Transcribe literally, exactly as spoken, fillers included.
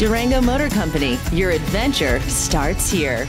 Durango Motor Company, your adventure starts here.